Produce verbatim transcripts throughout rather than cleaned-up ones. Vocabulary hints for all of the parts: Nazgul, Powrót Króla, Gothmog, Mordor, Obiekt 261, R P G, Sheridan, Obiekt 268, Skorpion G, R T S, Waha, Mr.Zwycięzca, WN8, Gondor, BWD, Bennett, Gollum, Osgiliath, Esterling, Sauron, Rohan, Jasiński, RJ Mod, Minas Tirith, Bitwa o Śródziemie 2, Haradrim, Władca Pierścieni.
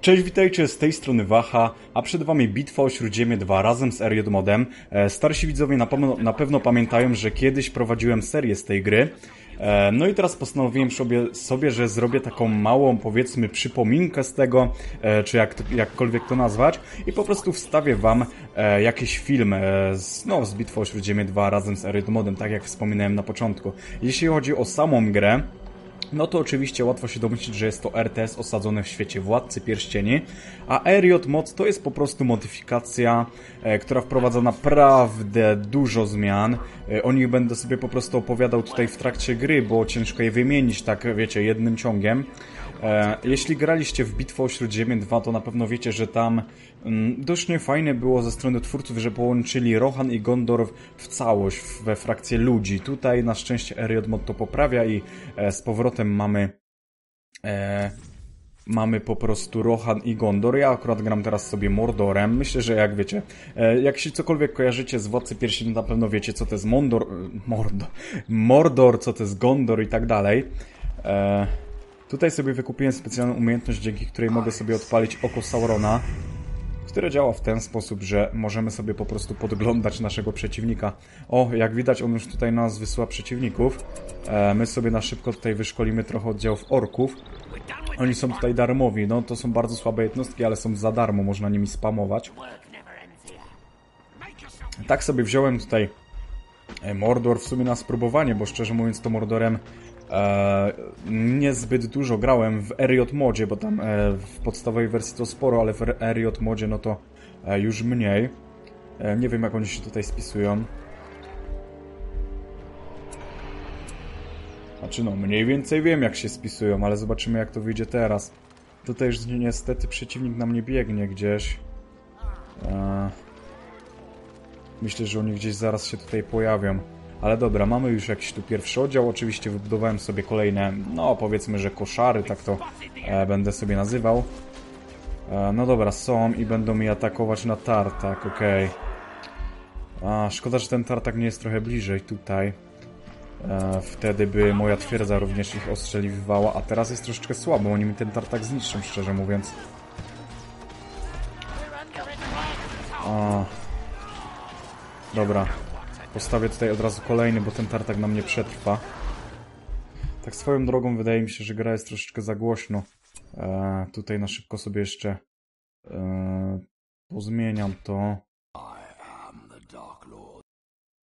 Cześć, witajcie, z tej strony Waha, a przed wami Bitwa o Śródziemie dwa razem z R J Modem. Starsi widzowie na pewno, na pewno pamiętają, że kiedyś prowadziłem serię z tej gry. No i teraz postanowiłem sobie, sobie, że zrobię taką małą, powiedzmy, przypominkę z tego, czy jak, jakkolwiek to nazwać, i po prostu wstawię wam jakiś film z, no, z Bitwy o Śródziemie dwa razem z R J Modem, tak jak wspominałem na początku. Jeśli chodzi o samą grę, no to oczywiście łatwo się domyślić, że jest to R T S osadzone w świecie Władcy Pierścieni, a R J Mod to jest po prostu modyfikacja, e, która wprowadza naprawdę dużo zmian. E, o nich będę sobie po prostu opowiadał tutaj w trakcie gry, bo ciężko je wymienić, tak wiecie, jednym ciągiem. E, jeśli graliście w Bitwę o Śródziemie dwa, to na pewno wiecie, że tam mm, dość niefajne było ze strony twórców, że połączyli Rohan i Gondor w całość, we frakcję ludzi. Tutaj na szczęście R J Mod to poprawia i e, z powrotem mamy e, mamy po prostu Rohan i Gondor. Ja akurat gram teraz sobie Mordorem. Myślę, że jak wiecie, e, jak się cokolwiek kojarzycie z Władcy Pierścieni, na pewno wiecie, co to jest Mondor, Mordor, Mordor, co to jest Gondor i tak dalej. E, tutaj sobie wykupiłem specjalną umiejętność, dzięki której mogę sobie odpalić oko Saurona, które działa w ten sposób, że możemy sobie po prostu podglądać naszego przeciwnika. O, jak widać, on już tutaj nas wysyła przeciwników. E, my sobie na szybko tutaj wyszkolimy trochę oddziałów orków. Oni są tutaj darmowi. No, to są bardzo słabe jednostki, ale są za darmo. Można nimi spamować. Tak sobie wziąłem tutaj Mordor w sumie na spróbowanie, bo szczerze mówiąc to Mordorem Eee, niezbyt dużo grałem w R J Modzie, bo tam e, w podstawowej wersji to sporo, ale w R J Modzie no to e, już mniej. E, nie wiem, jak oni się tutaj spisują. Znaczy no, mniej więcej wiem, jak się spisują, ale zobaczymy, jak to wyjdzie teraz. Tutaj już niestety przeciwnik na mnie biegnie gdzieś. E, myślę, że oni gdzieś zaraz się tutaj pojawią. Ale dobra, mamy już jakiś tu pierwszy oddział. Oczywiście wybudowałem sobie kolejne, no powiedzmy, że koszary, tak to e, będę sobie nazywał. E, no dobra, są i będą mi atakować na tartak, okej. Okay. Szkoda, że ten tartak nie jest trochę bliżej tutaj. E, wtedy by moja twierdza również ich ostrzeliwywała, a teraz jest troszeczkę słabo. Oni mi ten tartak zniszczą, szczerze mówiąc. A, dobra. Postawię tutaj od razu kolejny, bo ten tartak na mnie przetrwa. Tak swoją drogą wydaje mi się, że gra jest troszeczkę za głośno. Eee, tutaj na szybko sobie jeszcze eee, pozmieniam to.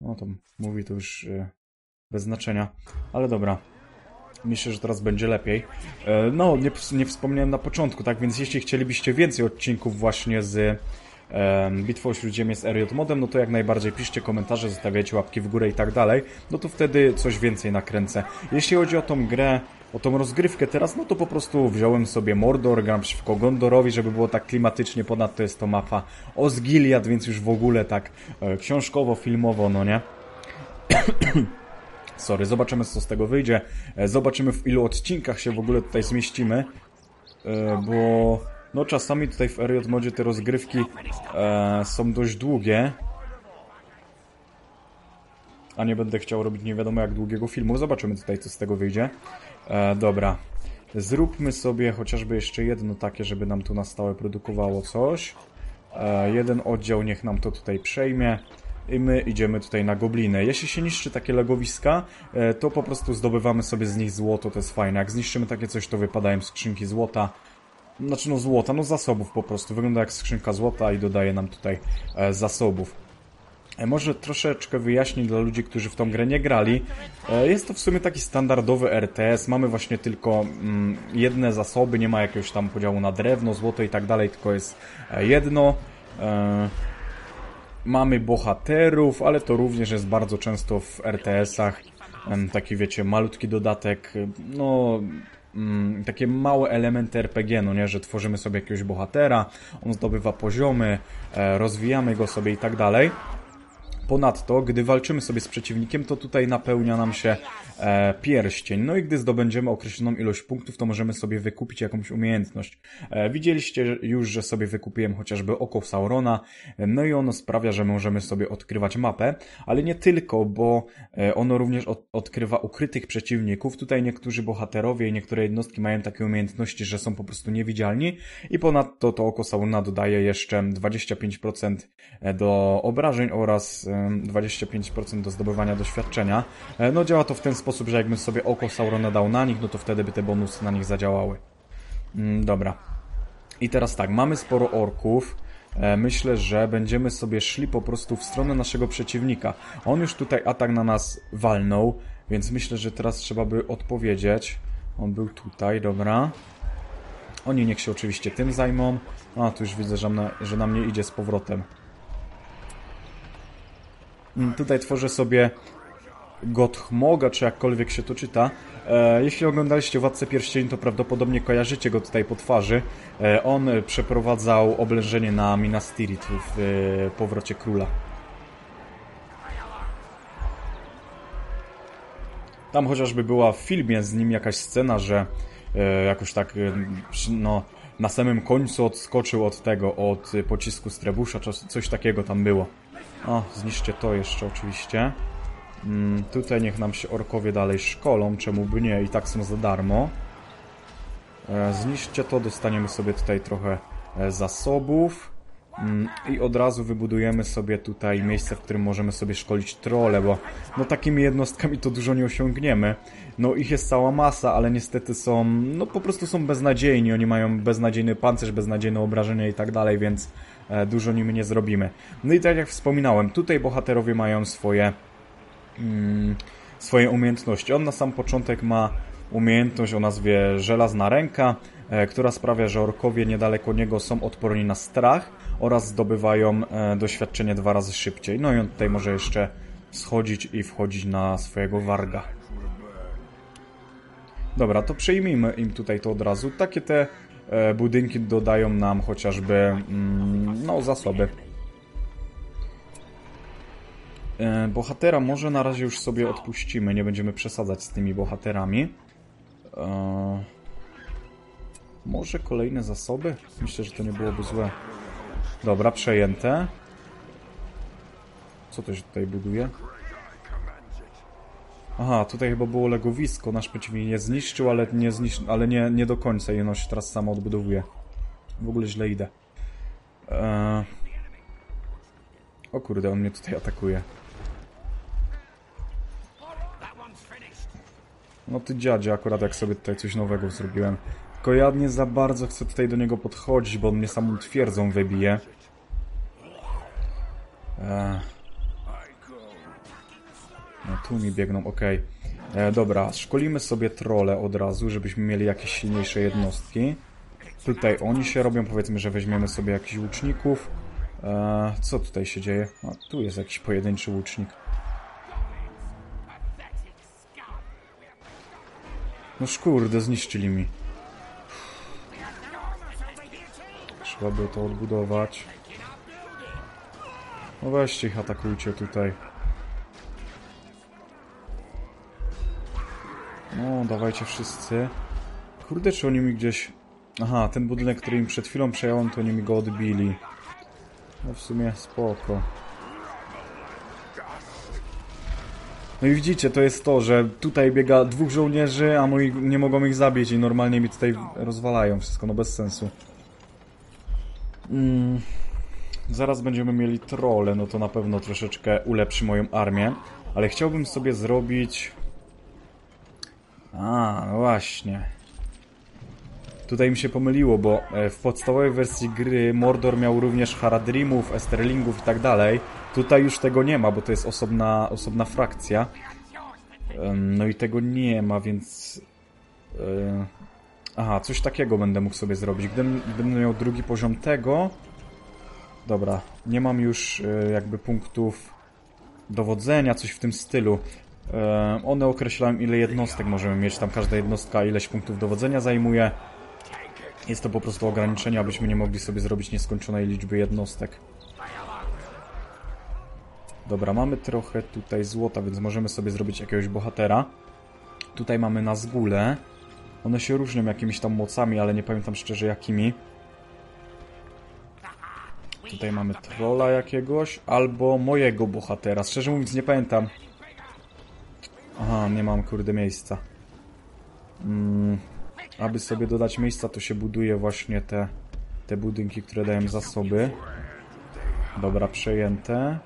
No to mówi to już e, bez znaczenia, ale dobra. Myślę, że teraz będzie lepiej. Eee, no, nie, nie wspomniałem na początku, tak więc jeśli chcielibyście więcej odcinków właśnie z Bitwa o Śródziemie z R J Modem, no to jak najbardziej piszcie komentarze, zostawiajcie łapki w górę i tak dalej, no to wtedy coś więcej nakręcę. Jeśli chodzi o tą grę, o tą rozgrywkę teraz, no to po prostu wziąłem sobie Mordor, gram przeciwko Gondorowi, żeby było tak klimatycznie, ponadto jest to mapa Osgiliath, więc już w ogóle tak e, książkowo, filmowo, no nie? Sorry, zobaczymy, co z tego wyjdzie, e, zobaczymy, w ilu odcinkach się w ogóle tutaj zmieścimy, e, bo... No czasami tutaj w R J Modzie te rozgrywki e, są dość długie. A nie będę chciał robić nie wiadomo jak długiego filmu. Zobaczymy tutaj, co z tego wyjdzie. E, dobra. Zróbmy sobie chociażby jeszcze jedno takie, żeby nam tu na stałe produkowało coś. E, jeden oddział niech nam to tutaj przejmie. I my idziemy tutaj na gobliny. Jeśli się niszczy takie legowiska, e, to po prostu zdobywamy sobie z nich złoto. To jest fajne. Jak zniszczymy takie coś, to wypadają skrzynki złota. Znaczy no złota, no zasobów po prostu. Wygląda jak skrzynka złota i dodaje nam tutaj e, zasobów. E, może troszeczkę wyjaśnię dla ludzi, którzy w tą grę nie grali. E, jest to w sumie taki standardowy R T S. Mamy właśnie tylko mm, jedne zasoby, nie ma jakiegoś tam podziału na drewno, złoto i tak dalej, tylko jest e, jedno. E, mamy bohaterów, ale to również jest bardzo często w R T S-ach. E, taki wiecie, malutki dodatek, no... Mm, takie małe elementy R P G, no nie, że tworzymy sobie jakiegoś bohatera, on zdobywa poziomy, e, rozwijamy go sobie i tak dalej. Ponadto, gdy walczymy sobie z przeciwnikiem, to tutaj napełnia nam się e, pierścień. No i gdy zdobędziemy określoną ilość punktów, to możemy sobie wykupić jakąś umiejętność. E, widzieliście już, że sobie wykupiłem chociażby oko Saurona. No i ono sprawia, że możemy sobie odkrywać mapę. Ale nie tylko, bo ono również od, odkrywa ukrytych przeciwników. Tutaj niektórzy bohaterowie i niektóre jednostki mają takie umiejętności, że są po prostu niewidzialni. I ponadto to oko Saurona dodaje jeszcze dwadzieścia pięć procent do obrażeń oraz dwadzieścia pięć procent do zdobywania doświadczenia. No działa to w ten sposób, że jakbym sobie oko Saurona dał na nich, no to wtedy by te bonusy na nich zadziałały. Dobra. I teraz tak, mamy sporo orków. Myślę, że będziemy sobie szli po prostu w stronę naszego przeciwnika. On już tutaj atak na nas walnął, więc myślę, że teraz trzeba by odpowiedzieć. On był tutaj, dobra. Oni niech się oczywiście tym zajmą. A, tu już widzę, że na, że na mnie idzie z powrotem. Tutaj tworzę sobie Gothmoga, czy jakkolwiek się to czyta. Jeśli oglądaliście Władcę Pierścieni, to prawdopodobnie kojarzycie go tutaj po twarzy. On przeprowadzał oblężenie na Minas Tirith w Powrocie Króla. Tam chociażby była w filmie z nim jakaś scena, że jakoś tak no, na samym końcu odskoczył od tego, od pocisku z trebusza, coś takiego tam było. O, zniszczę to jeszcze oczywiście. Hmm, tutaj niech nam się orkowie dalej szkolą, czemu by nie, i tak są za darmo. E, zniszczcie to, dostaniemy sobie tutaj trochę e, zasobów. Mm, I od razu wybudujemy sobie tutaj miejsce, w którym możemy sobie szkolić trolle, bo no takimi jednostkami to dużo nie osiągniemy. No ich jest cała masa, ale niestety są, no po prostu są beznadziejni. Oni mają beznadziejny pancerz, beznadziejne obrażenia i tak dalej, więc e, dużo nimi nie zrobimy. No i tak jak wspominałem, tutaj bohaterowie mają swoje... Mm, swoje umiejętności. On na sam początek ma umiejętność o nazwie Żelazna Ręka, e, która sprawia, że orkowie niedaleko niego są odporni na strach oraz zdobywają e, doświadczenie dwa razy szybciej. No i on tutaj może jeszcze schodzić i wchodzić na swojego warga. Dobra, to przyjmijmy im tutaj to od razu. Takie te e, budynki dodają nam chociażby mm, no, zasoby. Bohatera może na razie już sobie odpuścimy, nie będziemy przesadzać z tymi bohaterami. Eee, może kolejne zasoby? Myślę, że to nie byłoby złe. Dobra, przejęte. Co to się tutaj buduje? Aha, tutaj chyba było legowisko. Nasz przeciwnik je zniszczył, ale, nie, zniszczy, ale nie, nie do końca. Jeno się teraz samo odbudowuje. W ogóle źle idę. Eee, o kurde, on mnie tutaj atakuje. No ty dziadzie, akurat jak sobie tutaj coś nowego zrobiłem. Tylko ja nie za bardzo chcę tutaj do niego podchodzić, bo on mnie samą twierdzą wybije. Eee. No tu mi biegną, okej. Okay. Dobra, szkolimy sobie trolle od razu, żebyśmy mieli jakieś silniejsze jednostki. Tutaj oni się robią, powiedzmy, że weźmiemy sobie jakichś łuczników. Eee, co tutaj się dzieje? A, tu jest jakiś pojedynczy łucznik. No kurde, zniszczyli mi. Trzeba by to odbudować. No weźcie ich, atakujcie tutaj. No, dawajcie wszyscy. Kurde, czy oni mi gdzieś... Aha, ten budynek, który im przed chwilą przejąłem, to oni mi go odbili. No w sumie spoko. No i widzicie, to jest to, że tutaj biega dwóch żołnierzy, a moi nie mogą ich zabić i normalnie mi tutaj rozwalają wszystko, no bez sensu. Mm. Zaraz będziemy mieli trolle, no to na pewno troszeczkę ulepszy moją armię. Ale chciałbym sobie zrobić... A, no właśnie. Tutaj mi się pomyliło, bo w podstawowej wersji gry Mordor miał również Haradrimów, Esterlingów i tak dalej. Tutaj już tego nie ma, bo to jest osobna, osobna frakcja. No i tego nie ma, więc... Aha, coś takiego będę mógł sobie zrobić. Gdybym, gdybym miał drugi poziom tego... Dobra, nie mam już jakby punktów dowodzenia, coś w tym stylu. One określają, ile jednostek możemy mieć. Tam każda jednostka ileś punktów dowodzenia zajmuje. Jest to po prostu ograniczenie, abyśmy nie mogli sobie zrobić nieskończonej liczby jednostek. Dobra, mamy trochę tutaj złota, więc możemy sobie zrobić jakiegoś bohatera. Tutaj mamy nazgule. One się różnią jakimiś tam mocami, ale nie pamiętam szczerze jakimi. Tutaj mamy trolla jakiegoś, albo mojego bohatera. Szczerze mówiąc nie pamiętam. Aha, nie mam kurde miejsca. Mm, aby sobie dodać miejsca, to się buduje właśnie te, te budynki, które dają zasoby. Dobra, przejęte.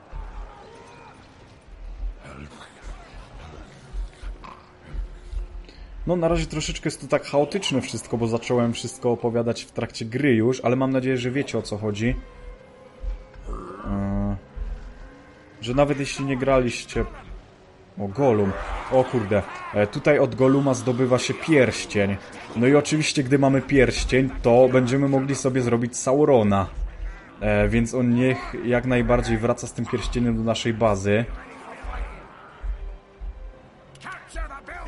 No na razie troszeczkę jest to tak chaotyczne wszystko, bo zacząłem wszystko opowiadać w trakcie gry już, ale mam nadzieję, że wiecie o co chodzi. Eee, że nawet jeśli nie graliście... O, Gollum. O kurde. Eee, tutaj od Golluma zdobywa się pierścień. No i oczywiście, gdy mamy pierścień, to będziemy mogli sobie zrobić Saurona. Eee, więc on niech jak najbardziej wraca z tym pierścieniem do naszej bazy.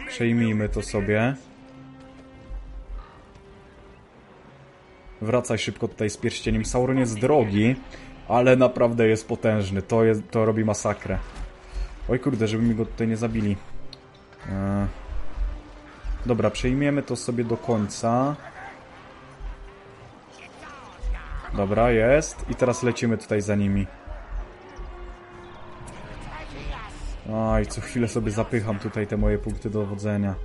Przejmijmy to sobie. Wracaj szybko tutaj z pierścieniem. Sauron jest drogi, ale naprawdę jest potężny. To, jest, to robi masakrę. Oj kurde, żeby mi go tutaj nie zabili. Eee. Dobra, przejmiemy to sobie do końca. Dobra, jest. I teraz lecimy tutaj za nimi. Aj, co chwilę sobie zapycham tutaj te moje punkty dowodzenia.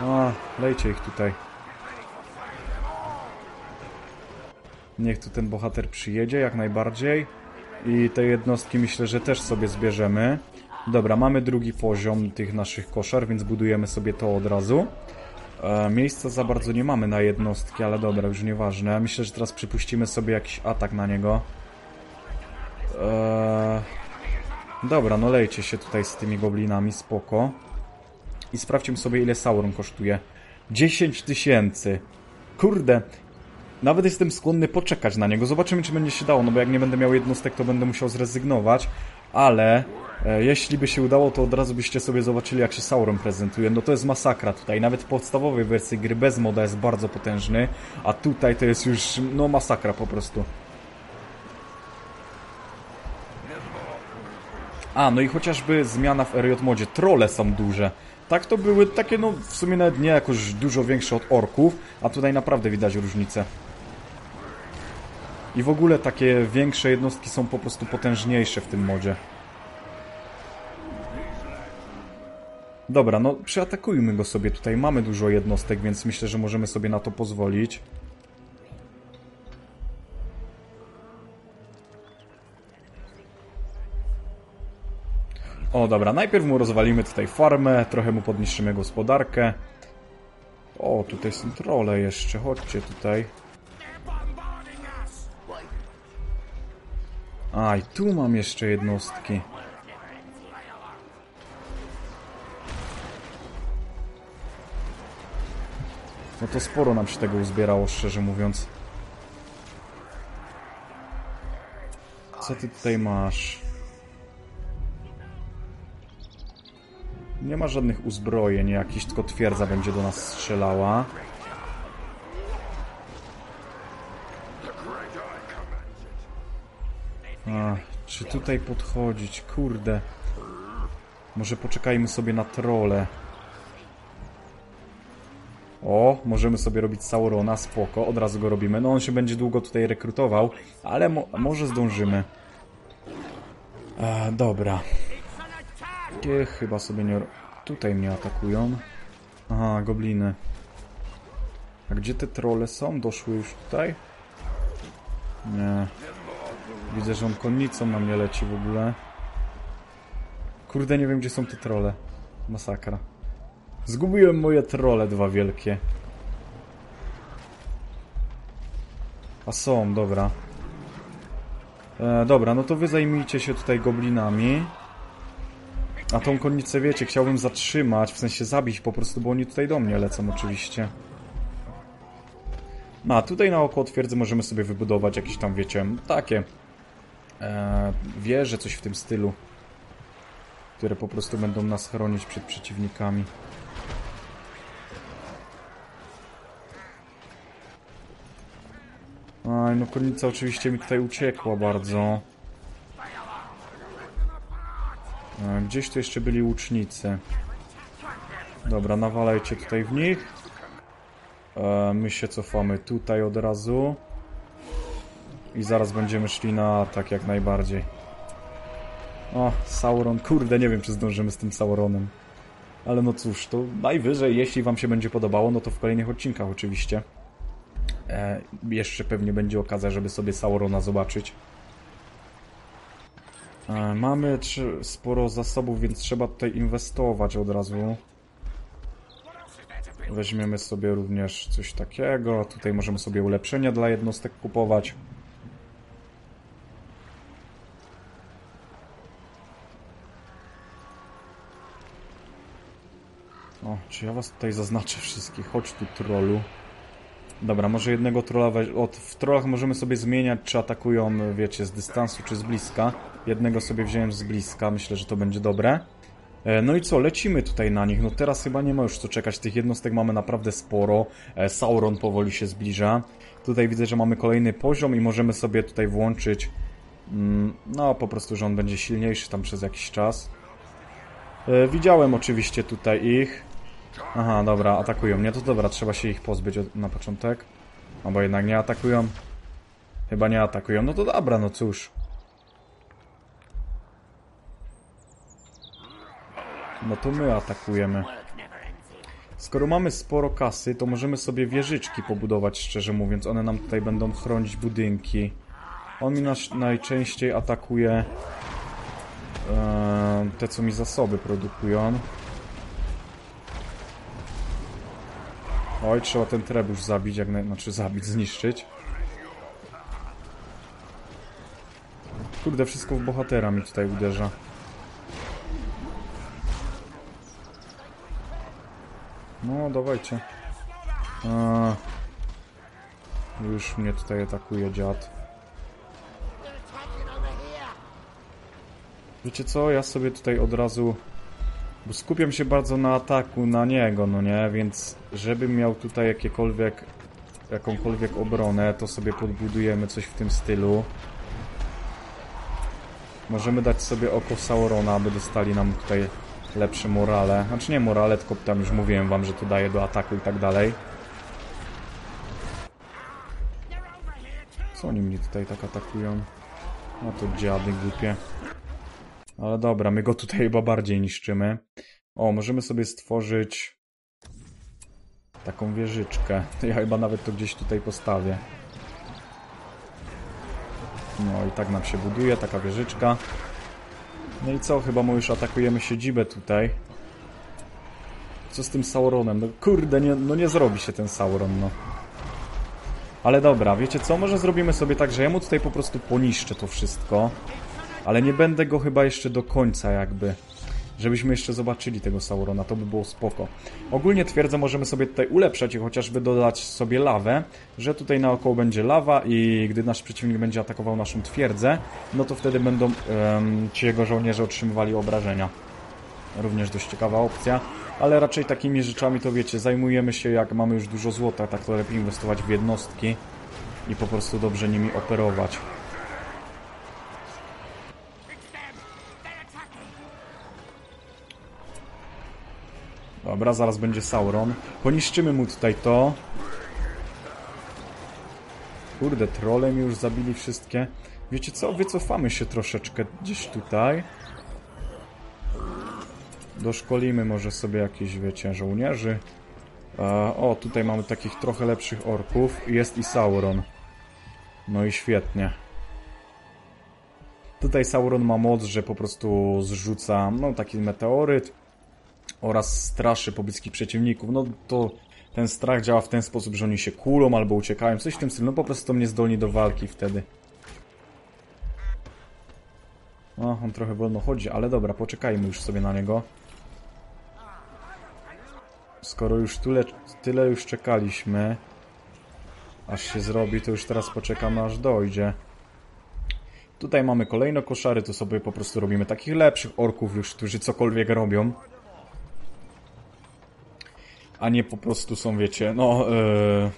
A, lejcie ich tutaj. Niech tu ten bohater przyjedzie jak najbardziej. I te jednostki myślę, że też sobie zbierzemy. Dobra, mamy drugi poziom tych naszych koszar, więc budujemy sobie to od razu. Miejsca za bardzo nie mamy na jednostki, ale dobra, już nieważne. Myślę, że teraz przypuścimy sobie jakiś atak na niego. Eee... Dobra, no lejcie się tutaj z tymi goblinami, spoko. I sprawdźmy sobie, ile Sauron kosztuje. dziesięć tysięcy. Kurde, nawet jestem skłonny poczekać na niego. Zobaczymy, czy będzie się dało, no bo jak nie będę miał jednostek, to będę musiał zrezygnować. Ale... Jeśli by się udało, to od razu byście sobie zobaczyli, jak się Sauron prezentuje. No to jest masakra tutaj. Nawet w podstawowej wersji gry bez moda jest bardzo potężny. A tutaj to jest już, no masakra po prostu. A, no i chociażby zmiana w R J modzie. Trolle są duże. Tak to były takie, no w sumie nawet nie jakoś dużo większe od orków. A tutaj naprawdę widać różnicę. I w ogóle takie większe jednostki są po prostu potężniejsze w tym modzie. Dobra, no przeatakujmy go sobie tutaj. Mamy dużo jednostek, więc myślę, że możemy sobie na to pozwolić. O, dobra, najpierw mu rozwalimy tutaj farmę, trochę mu podniszczymy gospodarkę. O, tutaj są trolle jeszcze, chodźcie tutaj. A, i tu mam jeszcze jednostki. No to sporo nam się tego uzbierało, szczerze mówiąc. Co ty tutaj masz? Nie ma żadnych uzbrojeń jakichś, tylko twierdza będzie do nas strzelała. Ach, czy tutaj podchodzić? Kurde. Może poczekajmy sobie na trolle. O, możemy sobie robić Saurona, spoko, od razu go robimy. No on się będzie długo tutaj rekrutował, ale mo może zdążymy. E, dobra. E, chyba sobie nie... Tutaj mnie atakują. Aha, gobliny. A gdzie te trolle są? Doszły już tutaj? Nie. Widzę, że on konnicą na mnie leci w ogóle. Kurde, nie wiem gdzie są te trolle. Masakra. Zgubiłem moje trolle dwa wielkie. A są, dobra. E, dobra, no to wy zajmijcie się tutaj goblinami. A tą konnicę, wiecie, chciałbym zatrzymać, w sensie zabić po prostu, bo oni tutaj do mnie lecą oczywiście. No, a tutaj naokoło twierdzy możemy sobie wybudować jakieś tam, wiecie, takie e, wieże, coś w tym stylu. Które po prostu będą nas chronić przed przeciwnikami. Aj, no konica oczywiście mi tutaj uciekła bardzo. Gdzieś tu jeszcze byli łucznicy. Dobra, nawalajcie tutaj w nich. My się cofamy tutaj od razu. I zaraz będziemy szli na atak jak najbardziej. O, Sauron. Kurde, nie wiem czy zdążymy z tym Sauronem. Ale no cóż, to najwyżej, jeśli wam się będzie podobało, no to w kolejnych odcinkach oczywiście. E, jeszcze pewnie będzie okazja, żeby sobie Saurona zobaczyć. E, mamy sporo zasobów, więc trzeba tutaj inwestować od razu. Weźmiemy sobie również coś takiego. Tutaj możemy sobie ulepszenia dla jednostek kupować. O, czy ja was tutaj zaznaczę wszystkich? Chodź tu, trollu. Dobra, może jednego trolla weź... Od, w trollach możemy sobie zmieniać, czy atakują, wiecie, z dystansu, czy z bliska. Jednego sobie wziąłem z bliska, myślę, że to będzie dobre. No i co, lecimy tutaj na nich. No teraz chyba nie ma już co czekać, tych jednostek mamy naprawdę sporo. Sauron powoli się zbliża. Tutaj widzę, że mamy kolejny poziom i możemy sobie tutaj włączyć... No, po prostu, że on będzie silniejszy tam przez jakiś czas. Widziałem oczywiście tutaj ich. Aha, dobra, atakują mnie. To dobra, trzeba się ich pozbyć na początek. Albo jednak nie atakują. Chyba nie atakują. No to dobra, no cóż. No to my atakujemy. Skoro mamy sporo kasy, to możemy sobie wieżyczki pobudować, szczerze mówiąc. One nam tutaj będą chronić budynki. On mi najczęściej atakuje eee, te, co mi zasoby produkują. Oj, trzeba ten trebusz zabić, jak na... znaczy zabić, zniszczyć. Kurde, wszystko w bohatera mi tutaj uderza. No, dawajcie. A, już mnie tutaj atakuje dziad. Wiecie co? Ja sobie tutaj od razu... Bo skupiam się bardzo na ataku na niego, no nie? Więc żebym miał tutaj jakiekolwiek... jakąkolwiek obronę, to sobie podbudujemy coś w tym stylu. Możemy dać sobie oko Saurona, aby dostali nam tutaj... lepsze morale, znaczy nie morale, tylko tam już mówiłem wam, że to daje do ataku i tak dalej. Co oni mnie tutaj tak atakują? No to dziady głupie. Ale dobra, my go tutaj chyba bardziej niszczymy. O, możemy sobie stworzyć taką wieżyczkę. Ja chyba nawet to gdzieś tutaj postawię. No i tak nam się buduje taka wieżyczka. No i co? Chyba my już atakujemy siedzibę tutaj. Co z tym Sauronem? No kurde, nie, no nie zrobi się ten Sauron, no. Ale dobra, wiecie co? Może zrobimy sobie tak, że ja mu tutaj po prostu poniszczę to wszystko. Ale nie będę go chyba jeszcze do końca jakby. Żebyśmy jeszcze zobaczyli tego Saurona, to by było spoko. Ogólnie twierdzę, możemy sobie tutaj ulepszać i chociażby dodać sobie lawę, że tutaj naokoło będzie lawa i gdy nasz przeciwnik będzie atakował naszą twierdzę, no to wtedy będą um, ci jego żołnierze otrzymywali obrażenia. Również dość ciekawa opcja, ale raczej takimi rzeczami to wiecie, zajmujemy się jak mamy już dużo złota, tak to lepiej inwestować w jednostki i po prostu dobrze nimi operować. Dobra, zaraz będzie Sauron. Poniszczymy mu tutaj to. Kurde, trolle mi już zabili wszystkie. Wiecie co? Wycofamy się troszeczkę gdzieś tutaj. Doszkolimy może sobie jakieś, wiecie, żołnierzy. E, o, tutaj mamy takich trochę lepszych orków. Jest i Sauron. No i świetnie. Tutaj Sauron ma moc, że po prostu zrzuca, no, taki meteoryt. Oraz straszy pobliskich przeciwników. No to ten strach działa w ten sposób, że oni się kulą albo uciekają. Coś w tym stylu. No po prostu mnie zdolni do walki wtedy. No, on trochę wolno chodzi, ale dobra, poczekajmy już sobie na niego. Skoro już tyle, tyle już czekaliśmy, aż się zrobi, to już teraz poczekamy, aż dojdzie. Tutaj mamy kolejne koszary, to sobie po prostu robimy takich lepszych orków już, którzy cokolwiek robią. A nie po prostu są, wiecie, no... Yy,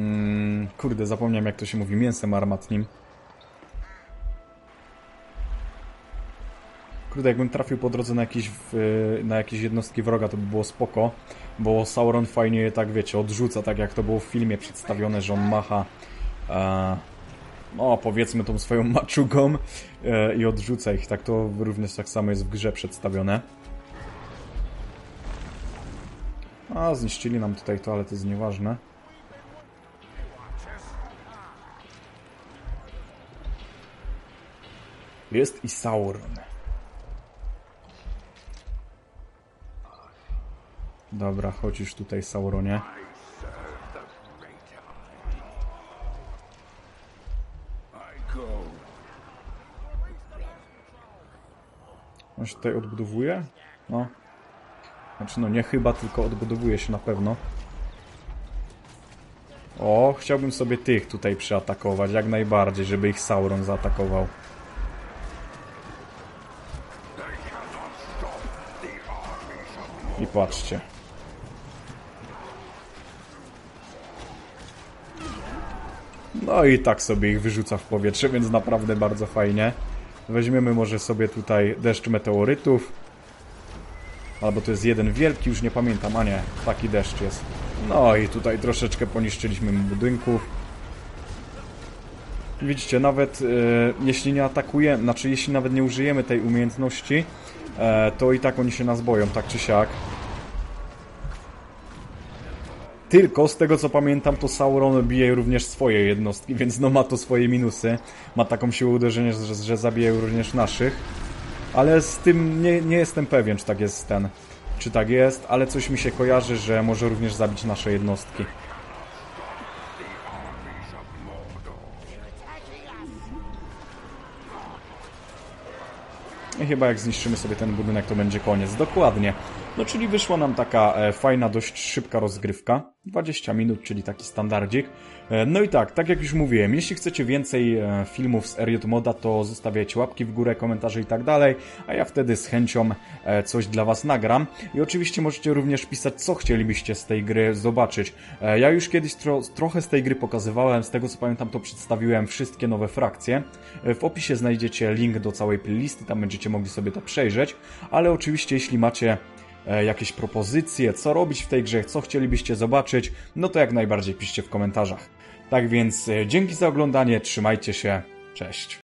yy, tym, kurde, zapomniałem jak to się mówi, mięsem armatnim. Kurde, jakbym trafił po drodze na jakieś, na jakieś jednostki wroga, to by było spoko, bo Sauron fajnie je tak, wiecie, odrzuca, tak jak to było w filmie przedstawione, że on macha, e, no powiedzmy tą swoją maczugą e, i odrzuca ich, tak to również tak samo jest w grze przedstawione. A, zniszczyli nam tutaj to, ale to jest nieważne. Jest i Sauron. Dobra, chodź już tutaj, Sauronie. On się tutaj odbudowuje? No. Znaczy, no nie chyba, tylko odbudowuje się na pewno. O, chciałbym sobie tych tutaj przeatakować, jak najbardziej, żeby ich Sauron zaatakował. I patrzcie. No i tak sobie ich wyrzuca w powietrze, więc naprawdę bardzo fajnie. Weźmiemy może sobie tutaj deszcz meteorytów. Albo to jest jeden wielki, już nie pamiętam, a nie, taki deszcz jest. No i tutaj troszeczkę poniszczyliśmy budynków. Widzicie, nawet e, jeśli nie atakujemy, znaczy jeśli nawet nie użyjemy tej umiejętności, e, to i tak oni się nas boją, tak czy siak. Tylko z tego co pamiętam, to Sauron bije również swoje jednostki, więc no ma to swoje minusy. Ma taką siłę uderzenia, że, że zabija również naszych. Ale z tym nie, nie jestem pewien, czy tak jest ten, czy tak jest, ale coś mi się kojarzy, że może również zabić nasze jednostki. I chyba jak zniszczymy sobie ten budynek, to będzie koniec. Dokładnie. No czyli wyszła nam taka e, fajna, dość szybka rozgrywka. dwadzieścia minut, czyli taki standardzik. E, no i tak, tak jak już mówiłem, jeśli chcecie więcej e, filmów z R J Moda, to zostawiajcie łapki w górę, komentarze i tak dalej, a ja wtedy z chęcią e, coś dla was nagram. I oczywiście możecie również pisać, co chcielibyście z tej gry zobaczyć. E, ja już kiedyś tro, trochę z tej gry pokazywałem, z tego co pamiętam, to przedstawiłem wszystkie nowe frakcje. E, w opisie znajdziecie link do całej playlisty, tam będziecie mogli sobie to przejrzeć, ale oczywiście jeśli macie jakieś propozycje, co robić w tej grze, co chcielibyście zobaczyć, no to jak najbardziej piszcie w komentarzach. Tak więc dzięki za oglądanie, trzymajcie się, cześć!